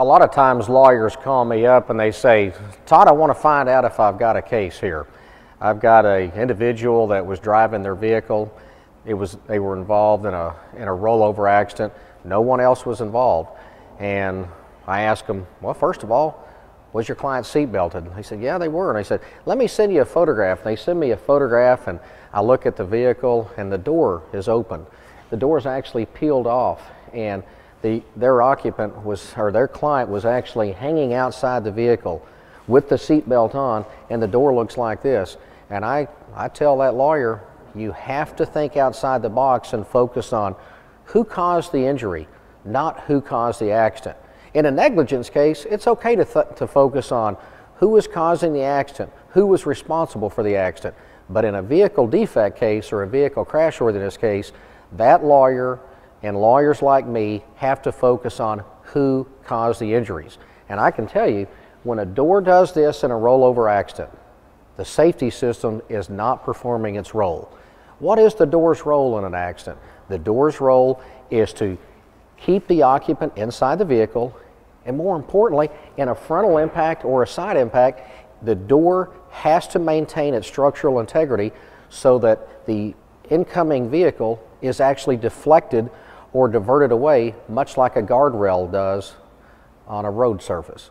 A lot of times lawyers call me up and they say, Todd, I want to find out if I've got a case here. I've got an individual that was driving their vehicle. They were involved in a rollover accident. No one else was involved. And I asked them, well, first of all, was your client seatbelted? They said, yeah, they were. And I said, let me send you a photograph. And they send me a photograph and I look at the vehicle and the door is open. The door is actually peeled off, and their occupant was, or their client was actually hanging outside the vehicle with the seatbelt on, and the door looks like this. And I tell that lawyer, you have to think outside the box and focus on who caused the injury, not who caused the accident. In a negligence case, it's okay to focus on who was causing the accident, who was responsible for the accident. But in a vehicle defect case or a vehicle crashworthiness case, that lawyer and lawyers like me have to focus on who caused the injuries. And I can tell you, when a door does this in a rollover accident, the safety system is not performing its role. What is the door's role in an accident? The door's role is to keep the occupant inside the vehicle, and more importantly, in a frontal impact or a side impact, the door has to maintain its structural integrity so that the incoming vehicle is actually deflected or diverted away, much like a guardrail does on a road surface.